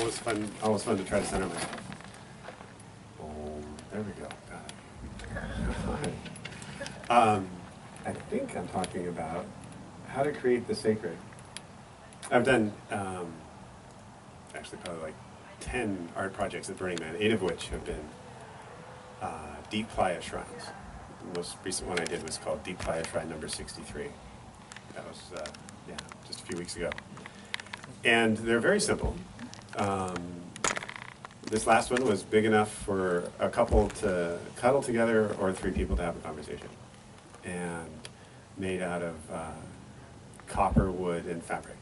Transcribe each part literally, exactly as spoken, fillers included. always fun, always fun to try to center me. Oh, there we go. Got it. um, I think I'm talking about how to create the sacred. I've done um, actually probably like ten art projects at Burning Man, eight of which have been uh, Deep Playa Shrines. The most recent one I did was called Deep Playa Shrine Number sixty-three. That was, uh, yeah, just a few weeks ago. And they're very simple. Um, this last one was big enough for a couple to cuddle together or three people to have a conversation. And made out of uh, copper, wood, and fabric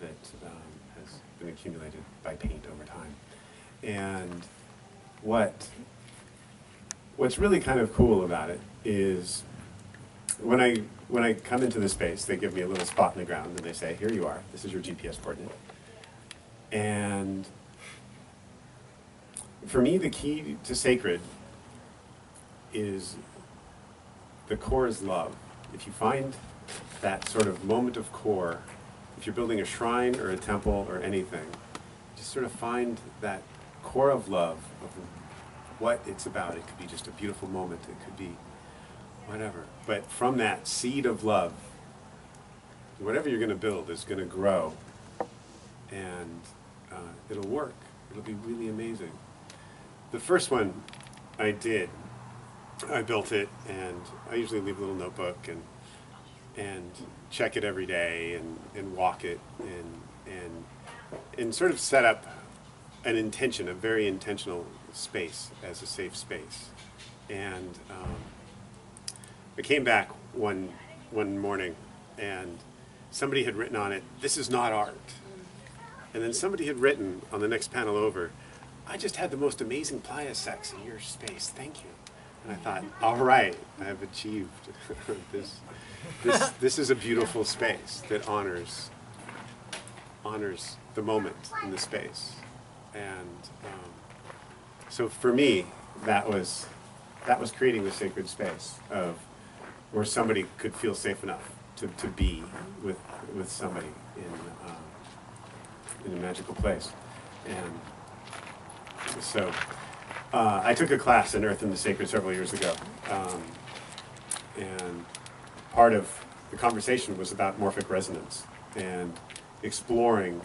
that um, has been accumulated by paint over time. And what what's really kind of cool about it is when I when I come into the space, they give me a little spot in the ground and they say, "Here you are. This is your G P S coordinate." And for me, the key to sacred is the core is love. If you find that sort of moment of core, if you're building a shrine or a temple or anything, just sort of find that core of love, of what it's about. It could be just a beautiful moment. It could be whatever. But from that seed of love, whatever you're going to build is going to grow. And uh, it'll work. It'll be really amazing. The first one I did, I built it, and I usually leave a little notebook and and check it every day and, and walk it and, and, and sort of set up an intention, a very intentional space as a safe space. And um, I came back one, one morning and somebody had written on it, "This is not art." And then somebody had written on the next panel over, "I just had the most amazing playa sex in your space, thank you." And I thought, all right, I have achieved this. This this is a beautiful space that honors honors the moment in the space. And um, so for me, that was that was creating the sacred space of where somebody could feel safe enough to, to be with with somebody in um, in a magical place. And so. Uh, I took a class in Earth and the Sacred several years ago, um, and part of the conversation was about morphic resonance and exploring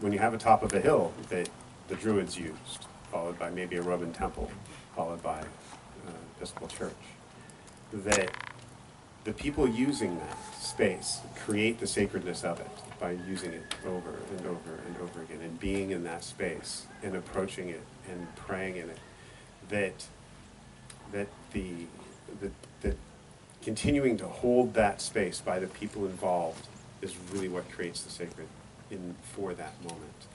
when you have a top of a hill that the Druids used, followed by maybe a Roman temple, followed by uh, Episcopal church, that the people using that space create the sacredness of it by using it over and over and over again and being in that space and approaching it and praying in it, that that the that, that continuing to hold that space by the people involved is really what creates the sacred in for that moment.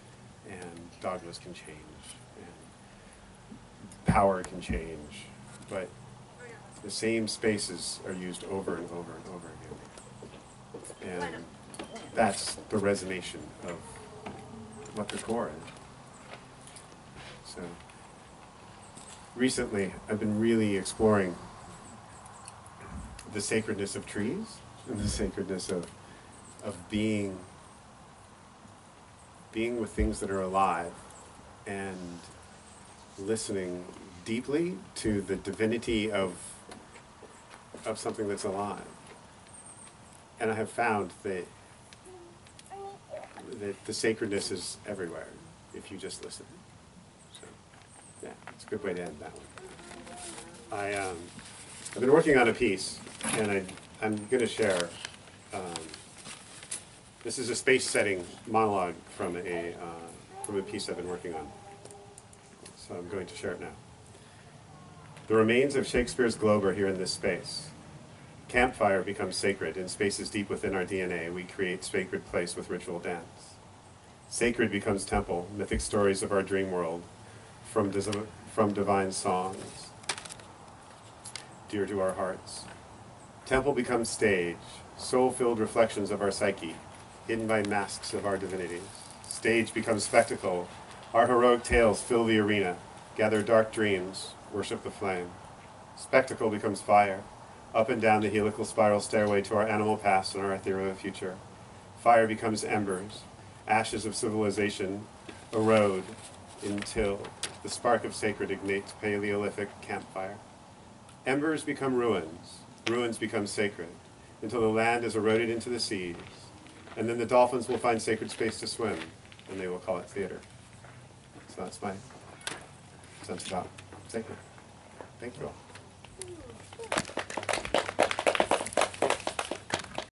And dogmas can change and power can change, but the same spaces are used over and over and over again. And that's the resonation of what the core is. So recently I've been really exploring the sacredness of trees and the sacredness of of being being with things that are alive and listening deeply to the divinity of of something that's alive. And I have found that that the sacredness is everywhere if you just listen. So yeah, it's a good way to end that one. I um, I've been working on a piece, and I I'm going to share. Um, this is a space setting monologue from a uh, from a piece I've been working on. So I'm going to share it now. The remains of Shakespeare's Globe are here in this space. Campfire becomes sacred. In spaces deep within our D N A, we create sacred place with ritual dance. Sacred becomes temple, mythic stories of our dream world, from, from divine songs, dear to our hearts. Temple becomes stage, soul-filled reflections of our psyche, hidden by masks of our divinities. Stage becomes spectacle. Our heroic tales fill the arena, gather dark dreams, worship the flame. Spectacle becomes fire. Up and down the helical spiral stairway to our animal past and our ethereal future. Fire becomes embers, ashes of civilization, erode until the spark of sacred ignites Paleolithic campfire. Embers become ruins, ruins become sacred, until the land is eroded into the seas, and then the dolphins will find sacred space to swim, and they will call it theater. So that's my sense about sacred. Thank you all.